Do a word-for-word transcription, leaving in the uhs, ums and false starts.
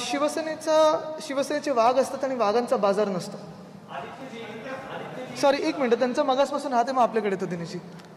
शिवसेनेचा शिवसेनेचे वाघ असतात आणि वाघांचा बाजार नसतो. सॉरी एक मिनिट, त्यांचा मगासपासून हात आहे मग आपल्याकडे तो दिनेशजी.